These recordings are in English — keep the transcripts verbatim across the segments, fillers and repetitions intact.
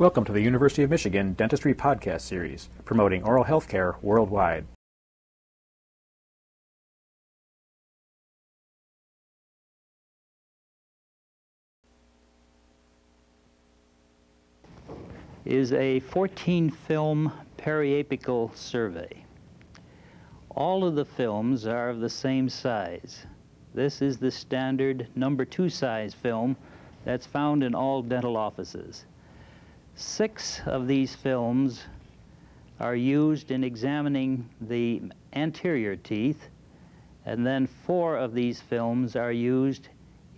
Welcome to the University of Michigan Dentistry Podcast Series, promoting oral health care worldwide. Is a fourteen film periapical survey. All of the films are of the same size. This is the standard number two size film that's found in all dental offices. Six of these films are used in examining the anterior teeth, and then four of these films are used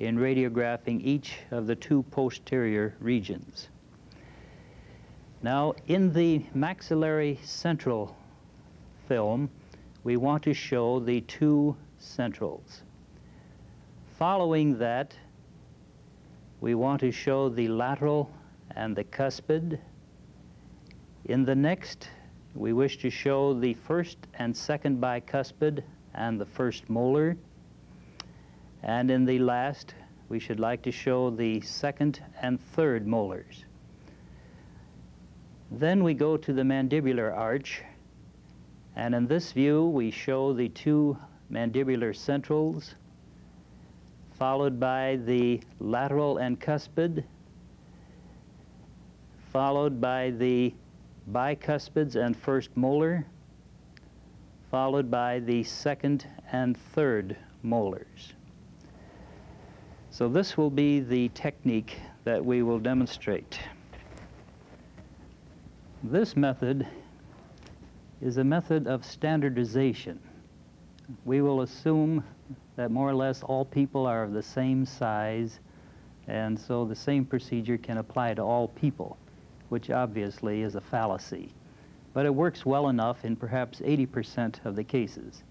in radiographing each of the two posterior regions. Now, in the maxillary central film, we want to show the two centrals. Following that, we want to show the lateral and the cuspid. In the next, we wish to show the first and second bicuspid and the first molar. And in the last, we should like to show the second and third molars. Then we go to the mandibular arch, and in this view we show the two mandibular centrals, followed by the lateral and cuspid, followed by the bicuspids and first molar, followed by the second and third molars. So this will be the technique that we will demonstrate. This method is a method of standardization. We will assume that more or less all people are of the same size, and so the same procedure can apply to all people, which obviously is a fallacy. But it works well enough in perhaps eighty percent of the cases.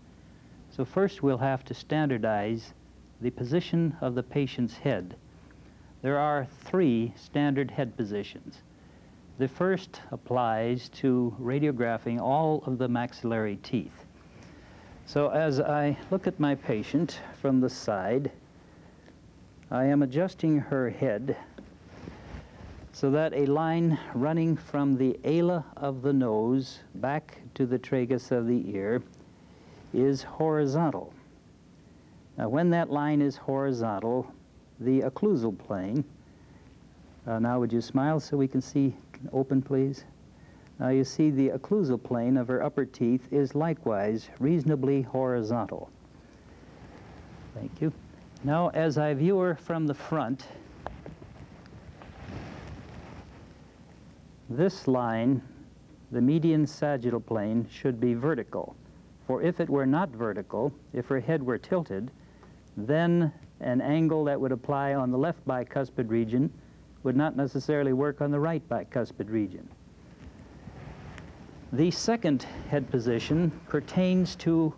So first we'll have to standardize the position of the patient's head. There are three standard head positions. The first applies to radiographing all of the maxillary teeth. So as I look at my patient from the side, I am adjusting her head so that a line running from the ala of the nose back to the tragus of the ear is horizontal. Now, when that line is horizontal, the occlusal plane, uh, now would you smile so we can see open, please? Now you see the occlusal plane of her upper teeth is likewise reasonably horizontal. Thank you. Now, as I view her from the front, this line, the median sagittal plane, should be vertical. For if it were not vertical, if her head were tilted, then an angle that would apply on the left bicuspid region would not necessarily work on the right bicuspid region. The second head position pertains to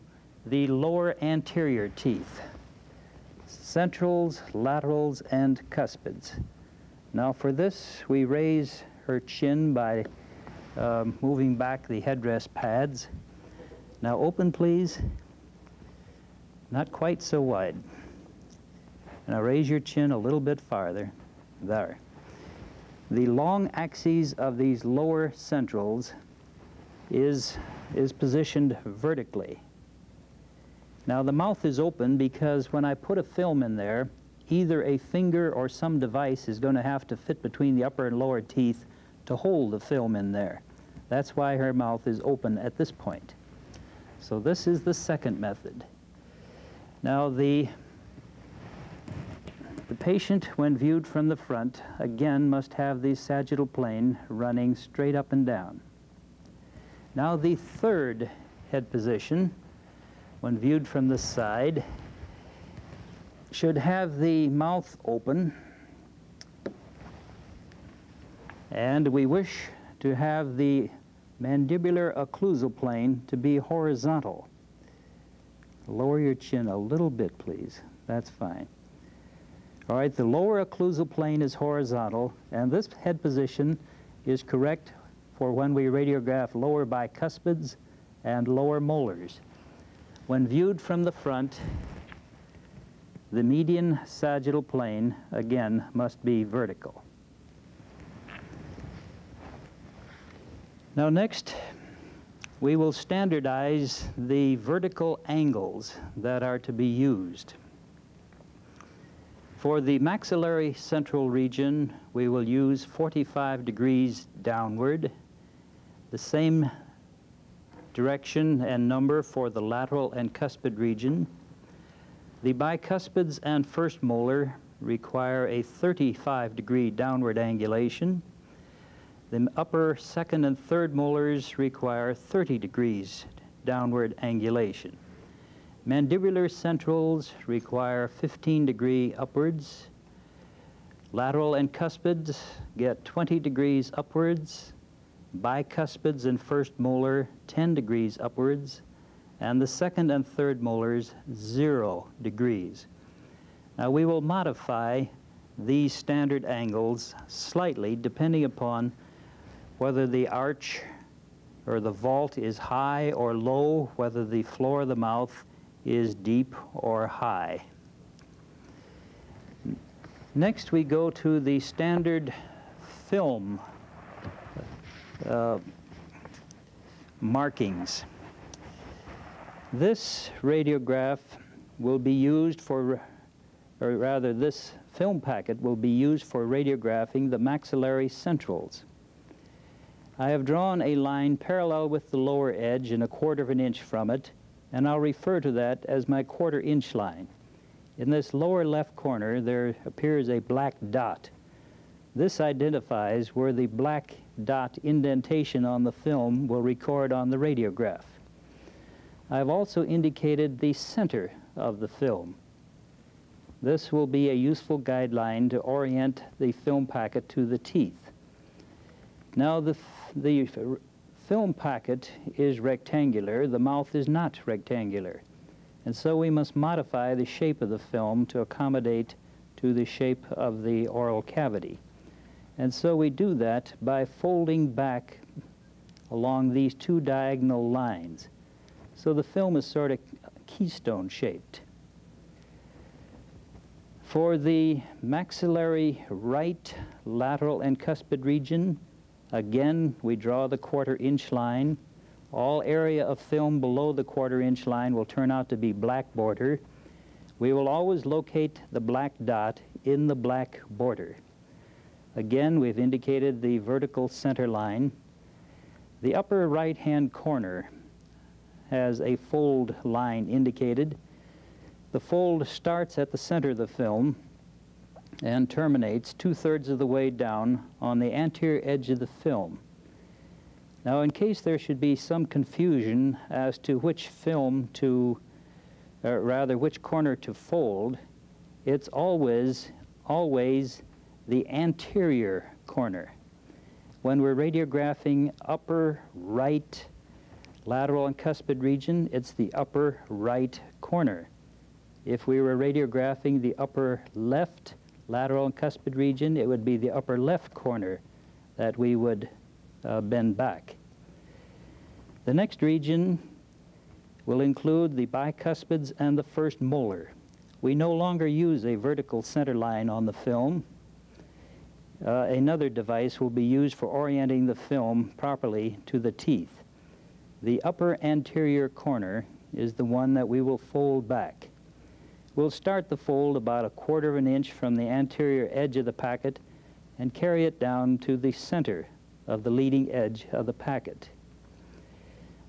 the lower anterior teeth, centrals, laterals, and cuspids. Now for this, we raise her chin by uh, moving back the headrest pads. Now open, please. Not quite so wide. Now raise your chin a little bit farther. There. The long axis of these lower centrals is, is positioned vertically. Now the mouth is open because when I put a film in there, either a finger or some device is going to have to fit between the upper and lower teeth to hold the film in there. That's why her mouth is open at this point. So this is the second method. Now the The patient, when viewed from the front, again must have the sagittal plane running straight up and down. Now the third head position, when viewed from the side, should have the mouth open, and we wish to have the mandibular occlusal plane to be horizontal. Lower your chin a little bit, please. That's fine. All right, the lower occlusal plane is horizontal, and this head position is correct for when we radiograph lower bicuspids and lower molars. When viewed from the front, the median sagittal plane, again, must be vertical. Now next, we will standardize the vertical angles that are to be used. For the maxillary central region, we will use forty-five degrees downward, the same direction and number for the lateral and cuspid region. The bicuspids and first molar require a thirty-five degree downward angulation. The upper, second, and third molars require thirty degrees downward angulation. Mandibular centrals require fifteen degree upwards. Lateral and cuspids get twenty degrees upwards. Bicuspids and first molar, ten degrees upwards. And the second and third molars, zero degrees. Now we will modify these standard angles slightly depending upon whether the arch or the vault is high or low, whether the floor of the mouth is deep or high. Next we go to the standard film uh, markings. This radiograph will be used for, or rather this film packet will be used for radiographing the maxillary centrals. I have drawn a line parallel with the lower edge and a quarter of an inch from it, and I'll refer to that as my quarter inch line. In this lower left corner, there appears a black dot. This identifies where the black dot indentation on the film will record on the radiograph. I've also indicated the center of the film. This will be a useful guideline to orient the film packet to the teeth. Now the, the film packet is rectangular, the mouth is not rectangular, and so we must modify the shape of the film to accommodate to the shape of the oral cavity. And so we do that by folding back along these two diagonal lines. So the film is sort of keystone shaped. For the maxillary right, lateral, and cuspid region, again, we draw the quarter inch line. All area of film below the quarter inch line will turn out to be black border. We will always locate the black dot in the black border. Again, we've indicated the vertical center line. The upper right-hand corner has a fold line indicated. The fold starts at the center of the film and terminates two-thirds of the way down on the anterior edge of the film. Now, in case there should be some confusion as to which film to, or rather which corner to fold, it's always, always the anterior corner. When we're radiographing upper right, lateral and cuspid region, it's the upper right corner. If we were radiographing the upper left, lateral and cuspid region, it would be the upper left corner that we would uh, bend back. The next region will include the bicuspids and the first molar. We no longer use a vertical center line on the film. Uh, another device will be used for orienting the film properly to the teeth. The upper anterior corner is the one that we will fold back. We'll start the fold about a quarter of an inch from the anterior edge of the packet and carry it down to the center of the leading edge of the packet.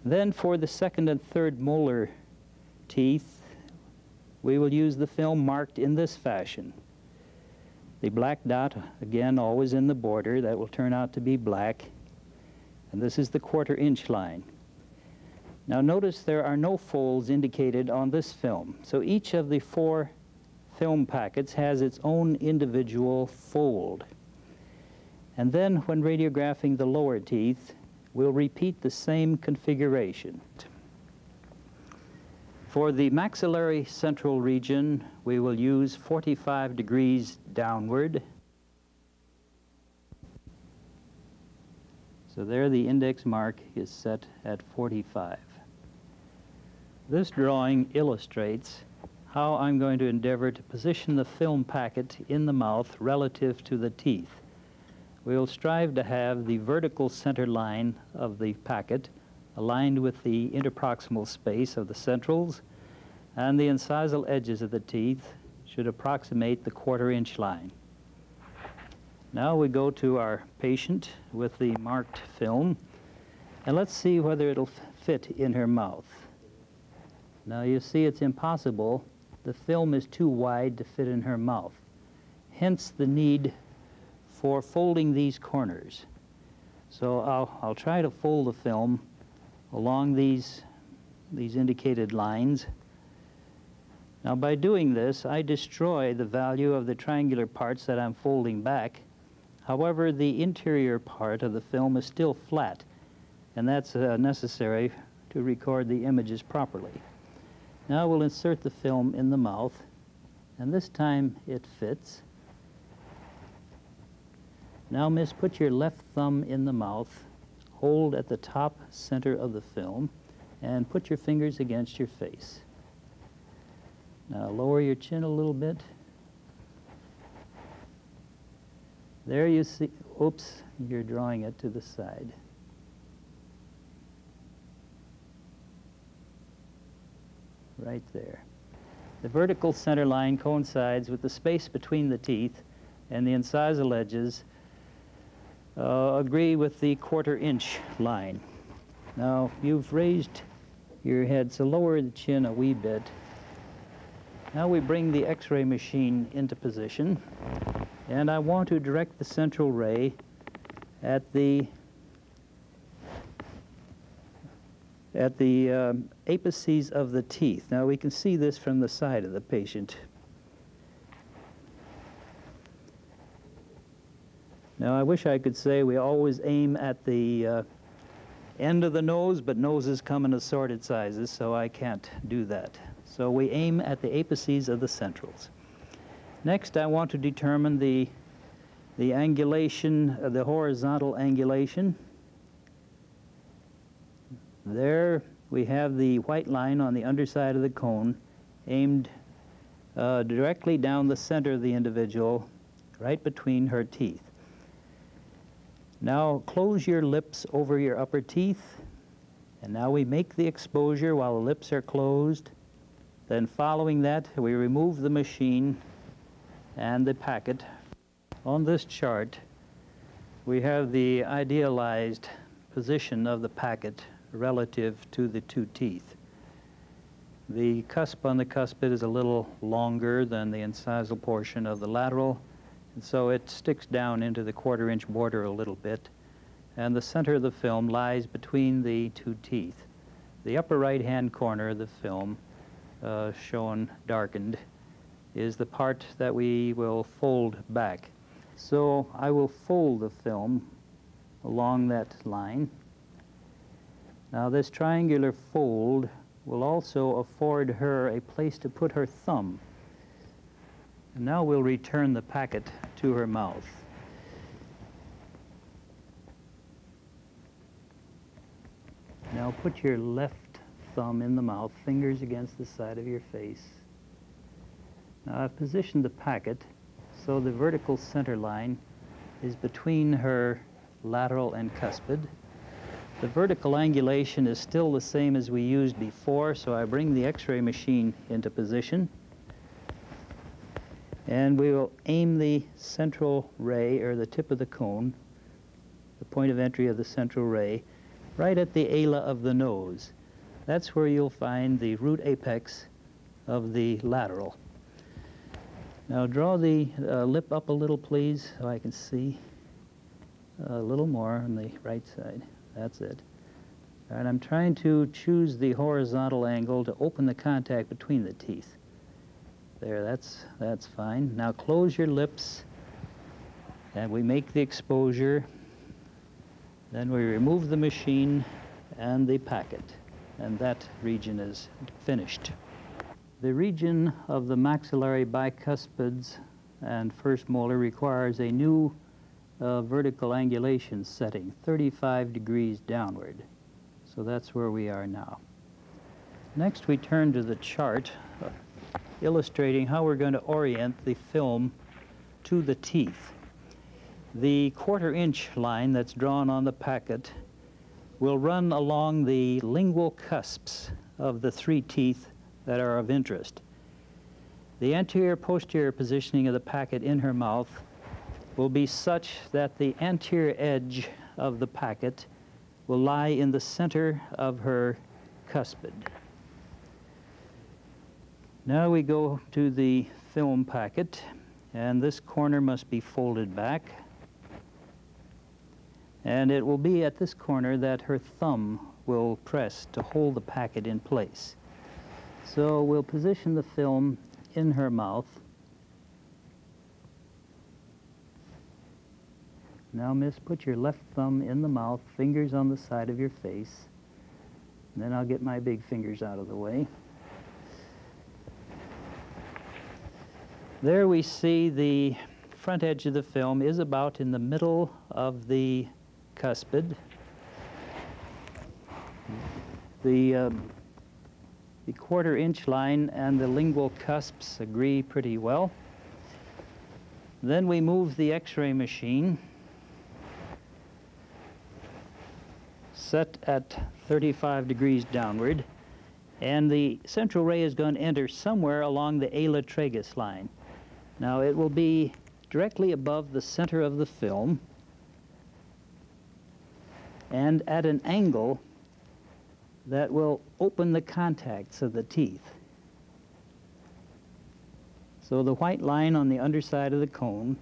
Then for the second and third molar teeth, we will use the film marked in this fashion. The black dot, again, always in the border, that will turn out to be black. And this is the quarter inch line. Now notice there are no folds indicated on this film. So each of the four film packets has its own individual fold. And then when radiographing the lower teeth, we'll repeat the same configuration. For the maxillary central region, we will use forty-five degrees downward. So there the index mark is set at forty-five. This drawing illustrates how I'm going to endeavor to position the film packet in the mouth relative to the teeth. we will strive to have the vertical center line of the packet aligned with the interproximal space of the centrals, and the incisal edges of the teeth should approximate the quarter-inch line. Now we go to our patient with the marked film, and let's see whether it'll fit in her mouth. Now you see it's impossible. The film is too wide to fit in her mouth, hence the need for folding these corners. So I'll, I'll try to fold the film along these, these indicated lines. Now by doing this, I destroy the value of the triangular parts that I'm folding back. However, the interior part of the film is still flat, and that's uh, necessary to record the images properly. Now we'll insert the film in the mouth, and this time it fits. Now, miss, put your left thumb in the mouth, hold at the top center of the film, and put your fingers against your face. Now lower your chin a little bit. There you see, oops, you're drawing it to the side. Right there. The vertical center line coincides with the space between the teeth, and the incisal edges uh, agree with the quarter inch line. Now you've raised your head, so lower the chin a wee bit. Now we bring the X-ray machine into position, and I want to direct the central ray at the at the uh, apices of the teeth. Now we can see this from the side of the patient. Now I wish I could say we always aim at the uh, end of the nose, but noses come in assorted sizes, so I can't do that. So we aim at the apices of the centrals. Next, I want to determine the, the angulation, uh, the horizontal angulation. There we have the white line on the underside of the cone aimed uh, directly down the center of the individual, right between her teeth. Now close your lips over your upper teeth, and now we make the exposure while the lips are closed. Then following that, we remove the machine and the packet. On this chart, we have the idealized position of the packet relative to the two teeth. The cusp on the cuspid is a little longer than the incisal portion of the lateral, and so it sticks down into the quarter inch border a little bit, and the center of the film lies between the two teeth. The upper right hand corner of the film, uh, shown darkened, is the part that we will fold back. So I will fold the film along that line. Now this triangular fold will also afford her a place to put her thumb. And now we'll return the packet to her mouth. Now put your left thumb in the mouth, fingers against the side of your face. Now I've positioned the packet so the vertical center line is between her lateral and cuspid. The vertical angulation is still the same as we used before, so I bring the X-ray machine into position. And we will aim the central ray, or the tip of the cone, the point of entry of the central ray, right at the ala of the nose. That's where you'll find the root apex of the lateral. Now draw the uh, lip up a little, please, so I can see a little more on the right side. That's it. All right, I'm trying to choose the horizontal angle to open the contact between the teeth. There, that's, that's fine. Now close your lips, and we make the exposure. Then we remove the machine and the packet, and that region is finished. The region of the maxillary, bicuspids, and first molar requires a new Uh, vertical angulation setting, thirty-five degrees downward. So that's where we are now. Next, we turn to the chart uh, illustrating how we're going to orient the film to the teeth. The quarter inch line that's drawn on the packet will run along the lingual cusps of the three teeth that are of interest. The anterior-posterior positioning of the packet in her mouth will be such that the anterior edge of the packet will lie in the center of her cuspid. Now we go to the film packet, and this corner must be folded back. And it will be at this corner that her thumb will press to hold the packet in place. So we'll position the film in her mouth. Now, miss, put your left thumb in the mouth, fingers on the side of your face. And then I'll get my big fingers out of the way. There we see the front edge of the film is about in the middle of the cuspid. The, uh, the quarter inch line and the lingual cusps agree pretty well. Then we move the x-ray machine, set at thirty-five degrees downward, and the central ray is going to enter somewhere along the ala tragus line. Now it will be directly above the center of the film and at an angle that will open the contacts of the teeth. So the white line on the underside of the cone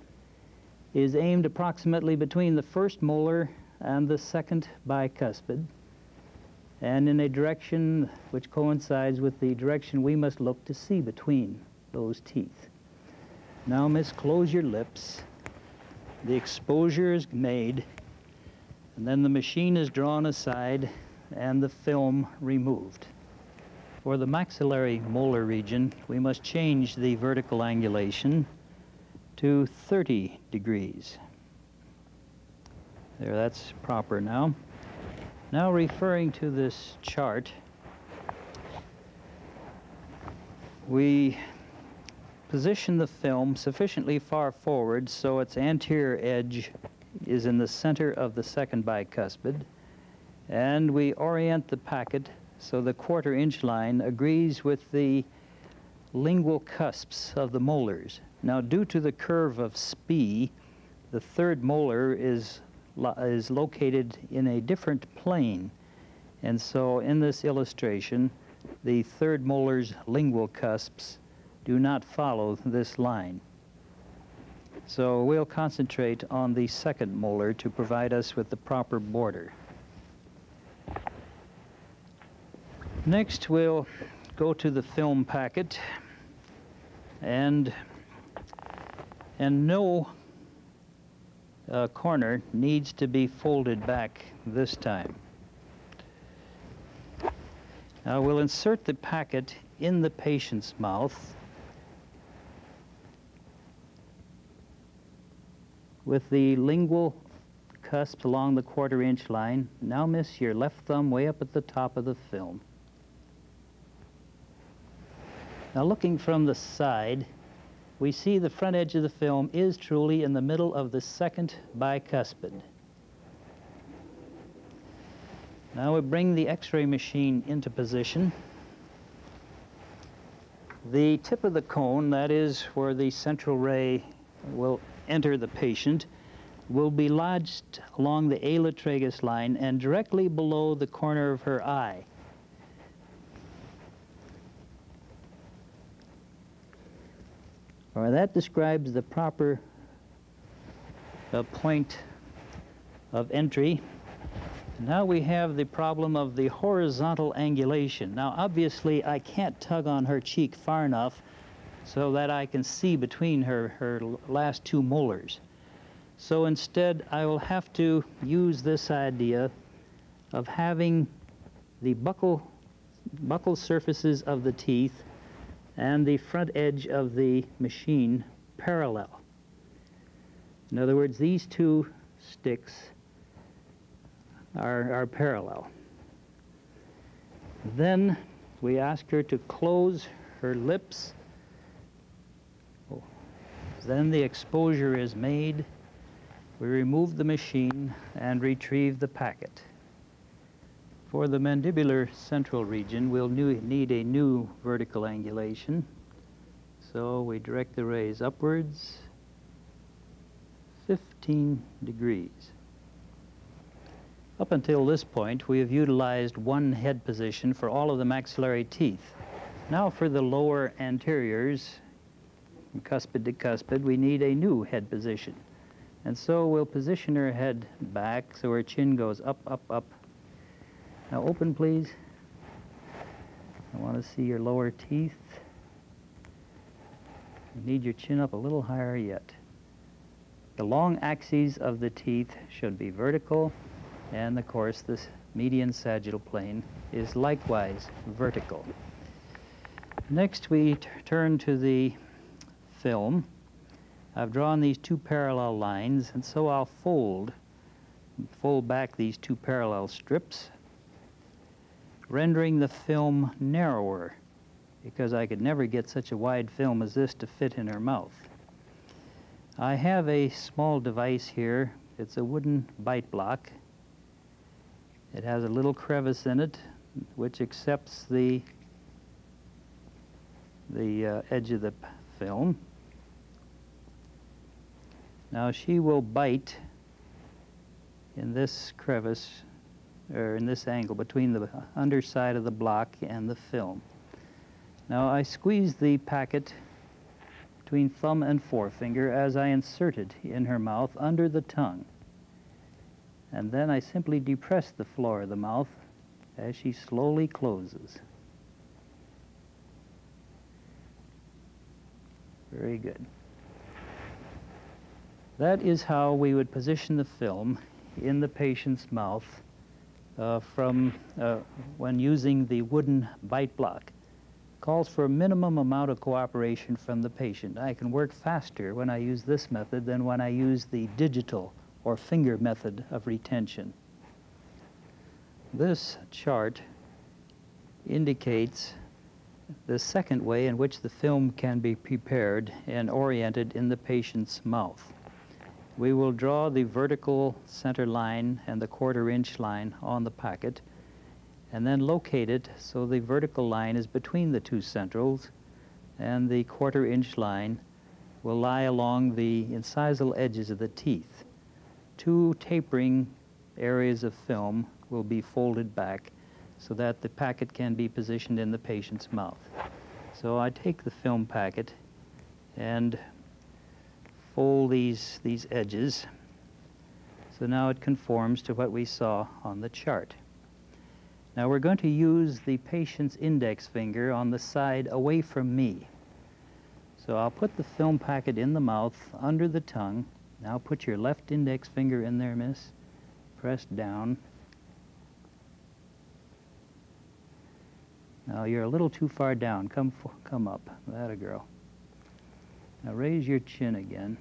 is aimed approximately between the first molar and the second bicuspid, and in a direction which coincides with the direction we must look to see between those teeth. Now, miss, close your lips. The exposure is made, and then the machine is drawn aside and the film removed. For the maxillary molar region, we must change the vertical angulation to thirty degrees. There, that's proper now. Now, referring to this chart, we position the film sufficiently far forward so its anterior edge is in the center of the second bicuspid, and we orient the packet so the quarter inch line agrees with the lingual cusps of the molars. Now, due to the curve of Spee, the third molar is, lo is located in a different plane, and so in this illustration, the third molar's lingual cusps do not follow this line. So we'll concentrate on the second molar to provide us with the proper border. Next, we'll go to the film packet and, and no uh, corner needs to be folded back this time. Now, we'll insert the packet in the patient's mouth with the lingual cusp along the quarter inch line. Now, miss, your left thumb way up at the top of the film. Now, looking from the side, we see the front edge of the film is truly in the middle of the second bicuspid. Now we bring the x-ray machine into position. The tip of the cone, that is where the central ray will enter the patient, will be lodged along the ala tragus line and directly below the corner of her eye. All right, that describes the proper uh, point of entry. Now we have the problem of the horizontal angulation. Now, obviously, I can't tug on her cheek far enough so that I can see between her, her last two molars. So instead, I will have to use this idea of having the buccal, buccal surfaces of the teeth and the front edge of the machine parallel. In other words, these two sticks are, are parallel. Then we ask her to close her lips. Then the exposure is made. We remove the machine and retrieve the packet. For the mandibular central region, we'll new, need a new vertical angulation. So we direct the rays upwards fifteen degrees. Up until this point, we have utilized one head position for all of the maxillary teeth. Now for the lower anteriors, from cuspid to cuspid, we need a new head position. And so we'll position her head back so her chin goes up, up, up. Now open, please. I want to see your lower teeth. You need your chin up a little higher yet. The long axes of the teeth should be vertical, and of course this median sagittal plane is likewise vertical. Next we turn to the film. I've drawn these two parallel lines, and so I'll fold, fold back these two parallel strips, rendering the film narrower, because I could never get such a wide film as this to fit in her mouth. I have a small device here. It's a wooden bite block. It has a little crevice in it, which accepts the, the uh, edge of the film. Now she will bite in this crevice, or in this angle, between the underside of the block and the film. Now I squeeze the packet between thumb and forefinger as I insert it in her mouth under the tongue. And then I simply depress the floor of the mouth as she slowly closes. Very good. That is how we would position the film in the patient's mouth uh, from uh, when using the wooden bite block. Calls for a minimum amount of cooperation from the patient. I can work faster when I use this method than when I use the digital or finger method of retention. This chart indicates the second way in which the film can be prepared and oriented in the patient's mouth. We will draw the vertical center line and the quarter inch line on the packet, and then locate it so the vertical line is between the two centrals, and the quarter inch line will lie along the incisal edges of the teeth. Two tapering areas of film will be folded back so that the packet can be positioned in the patient's mouth. So I take the film packet and fold these, these edges, so now it conforms to what we saw on the chart. Now we're going to use the patient's index finger on the side away from me. So I'll put the film packet in the mouth under the tongue. Now put your left index finger in there, miss. Press down. Now you're a little too far down. Come, fo come up. That a girl. Now raise your chin again.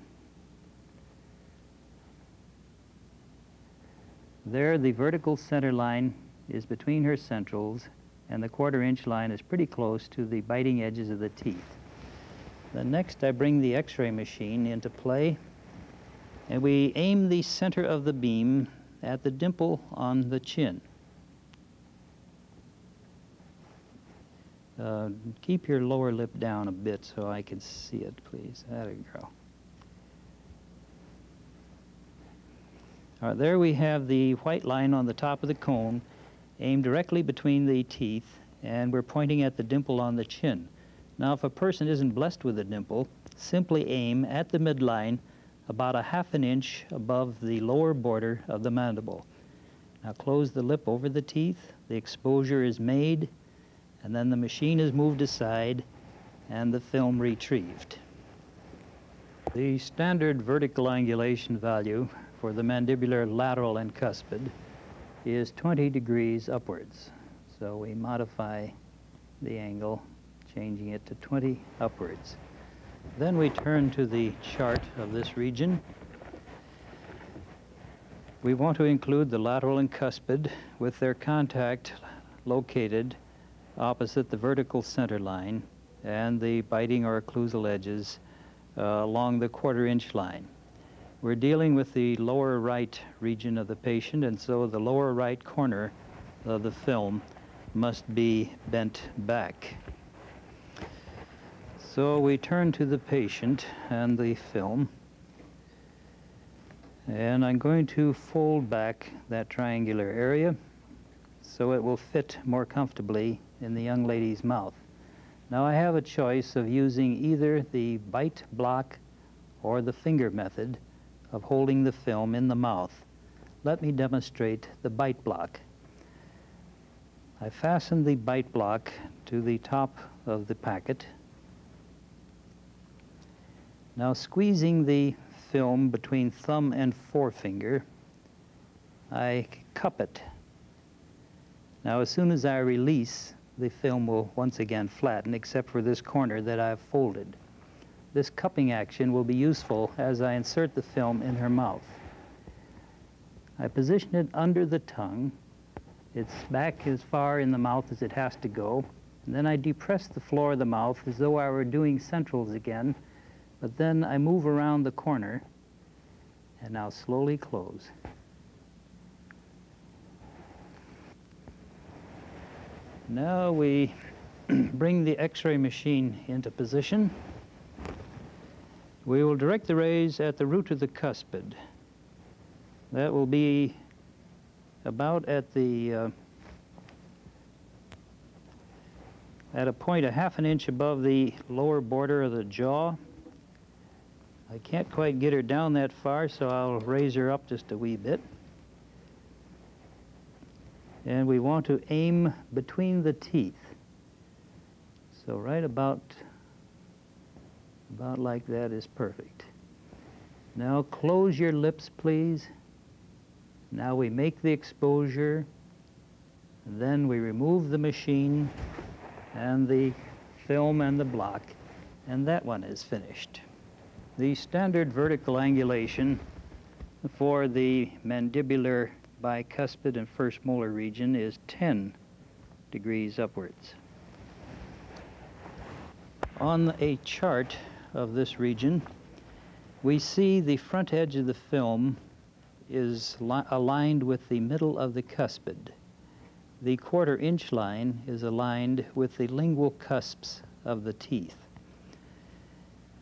There, the vertical center line is between her centrals, and the quarter inch line is pretty close to the biting edges of the teeth. Then next I bring the x-ray machine into play, and we aim the center of the beam at the dimple on the chin. Uh, keep your lower lip down a bit so I can see it, please. That'll grow. All right, there we have the white line on the top of the cone, aimed directly between the teeth, and we're pointing at the dimple on the chin. Now, if a person isn't blessed with a dimple, simply aim at the midline about a half an inch above the lower border of the mandible. Now, close the lip over the teeth. The exposure is made, and then the machine is moved aside and the film retrieved. The standard vertical angulation value for the mandibular lateral and cuspid is twenty degrees upwards. So we modify the angle, changing it to twenty upwards. Then we turn to the chart of this region. We want to include the lateral and cuspid with their contact located opposite the vertical center line and the biting or occlusal edges uh, along the quarter inch line. We're dealing with the lower right region of the patient, and so the lower right corner of the film must be bent back. So we turn to the patient and the film, and I'm going to fold back that triangular area so it will fit more comfortably in the young lady's mouth. Now I have a choice of using either the bite block or the finger method of holding the film in the mouth. Let me demonstrate the bite block. I fasten the bite block to the top of the packet. Now, squeezing the film between thumb and forefinger, I cup it. Now, as soon as I release, the film will once again flatten, except for this corner that I've folded. This cupping action will be useful as I insert the film in her mouth. I position it under the tongue. It's back as far in the mouth as it has to go. And then I depress the floor of the mouth as though I were doing centrals again. But then I move around the corner and now slowly close. Now we bring the X-ray machine into position. We will direct the rays at the root of the cuspid. That will be about at the uh, at a point a half an inch above the lower border of the jaw. I can't quite get her down that far, so I'll raise her up just a wee bit. And we want to aim between the teeth. So right about About like that is perfect. Now close your lips, please. Now we make the exposure. Then we remove the machine and the film and the block, and that one is finished. The standard vertical angulation for the mandibular, bicuspid, and first molar region is ten degrees upwards. On a chart of this region, we see the front edge of the film is aligned with the middle of the cuspid. The quarter inch line is aligned with the lingual cusps of the teeth.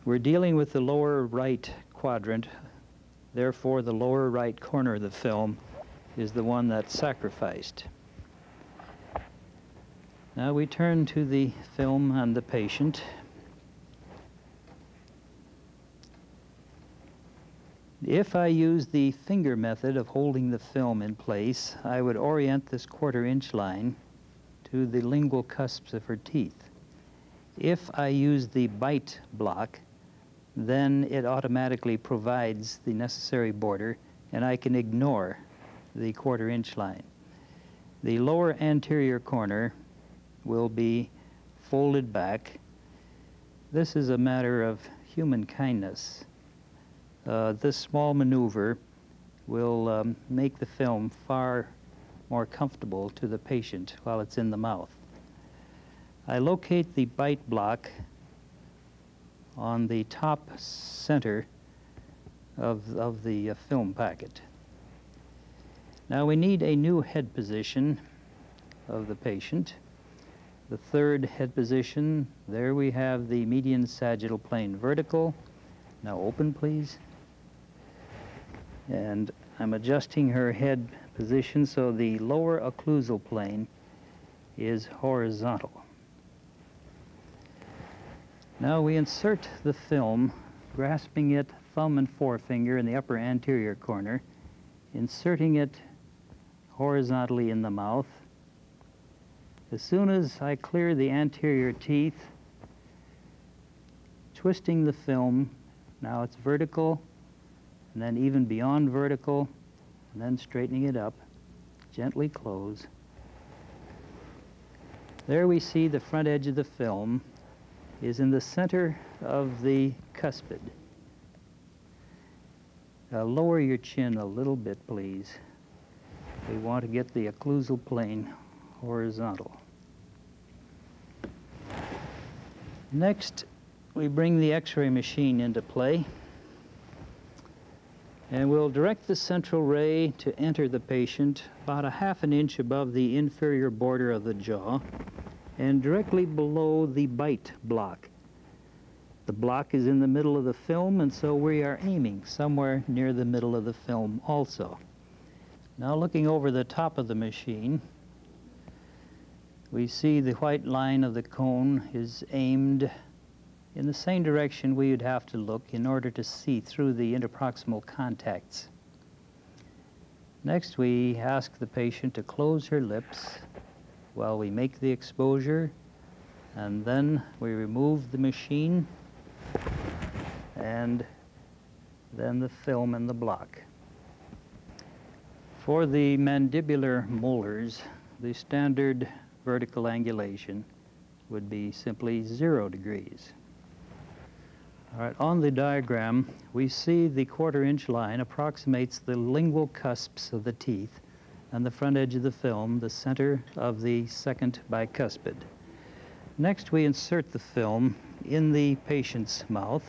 We're dealing with the lower right quadrant, therefore the lower right corner of the film is the one that's sacrificed. Now we turn to the film on the patient. If I use the finger method of holding the film in place, I would orient this quarter inch line to the lingual cusps of her teeth. If I use the bite block, then it automatically provides the necessary border, and I can ignore the quarter inch line. The lower anterior corner will be folded back. This is a matter of human kindness. Uh, this small maneuver will um, make the film far more comfortable to the patient while it's in the mouth. I locate the bite block on the top center of, of the uh, film packet. Now we need a new head position of the patient. The third head position, there we have the median sagittal plane vertical. Now open, please. And I'm adjusting her head position so the lower occlusal plane is horizontal. Now we insert the film, grasping it thumb and forefinger in the upper anterior corner, inserting it horizontally in the mouth. As soon as I clear the anterior teeth, twisting the film. Now it's vertical, and then even beyond vertical, and then straightening it up, gently close. There we see the front edge of the film is in the center of the cuspid. Now lower your chin a little bit, please. We want to get the occlusal plane horizontal. Next, we bring the X-ray machine into play. And we'll direct the central ray to enter the patient about a half an inch above the inferior border of the jaw and directly below the bite block. The block is in the middle of the film, and so we are aiming somewhere near the middle of the film also. Now looking over the top of the machine, we see the white line of the cone is aimed in the same direction we would have to look in order to see through the interproximal contacts. Next, we ask the patient to close her lips while we make the exposure, and then we remove the machine and then the film and the block. For the mandibular molars, the standard vertical angulation would be simply zero degrees. All right, on the diagram, we see the quarter inch line approximates the lingual cusps of the teeth and the front edge of the film, the center of the second bicuspid. Next, we insert the film in the patient's mouth,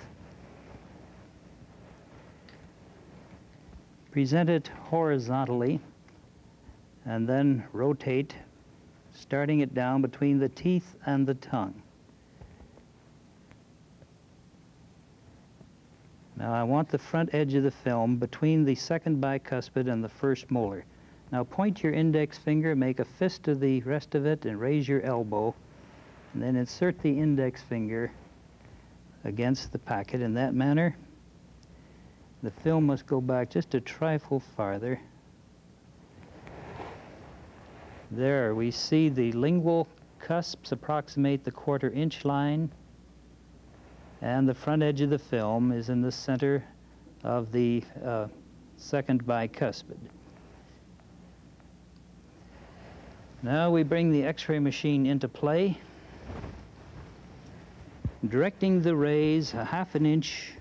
present it horizontally, and then rotate, starting it down between the teeth and the tongue. Now I want the front edge of the film between the second bicuspid and the first molar. Now point your index finger, make a fist of the rest of it, and raise your elbow, and then insert the index finger against the packet in that manner. The film must go back just a trifle farther. There we see the lingual cusps approximate the quarter inch line, and the front edge of the film is in the center of the uh, second bicuspid. Now we bring the X-ray machine into play, directing the rays a half an inch,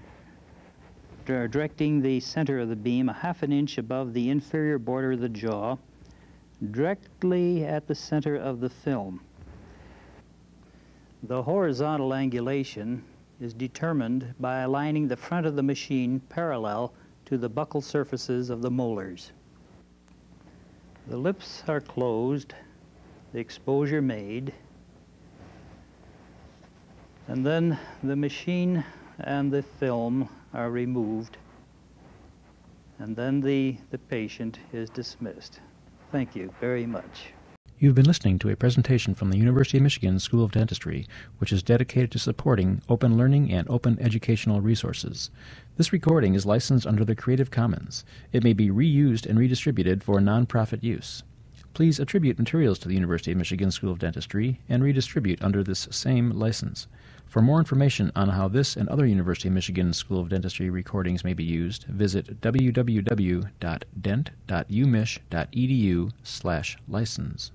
directing the center of the beam a half an inch above the inferior border of the jaw, directly at the center of the film. The horizontal angulation is determined by aligning the front of the machine parallel to the buccal surfaces of the molars. The lips are closed, the exposure made, and then the machine and the film are removed, and then the, the patient is dismissed. Thank you very much. You've been listening to a presentation from the University of Michigan School of Dentistry, which is dedicated to supporting open learning and open educational resources. This recording is licensed under the Creative Commons. It may be reused and redistributed for nonprofit use. Please attribute materials to the University of Michigan School of Dentistry and redistribute under this same license. For more information on how this and other University of Michigan School of Dentistry recordings may be used, visit w w w dot dent dot u mich dot e d u slash license.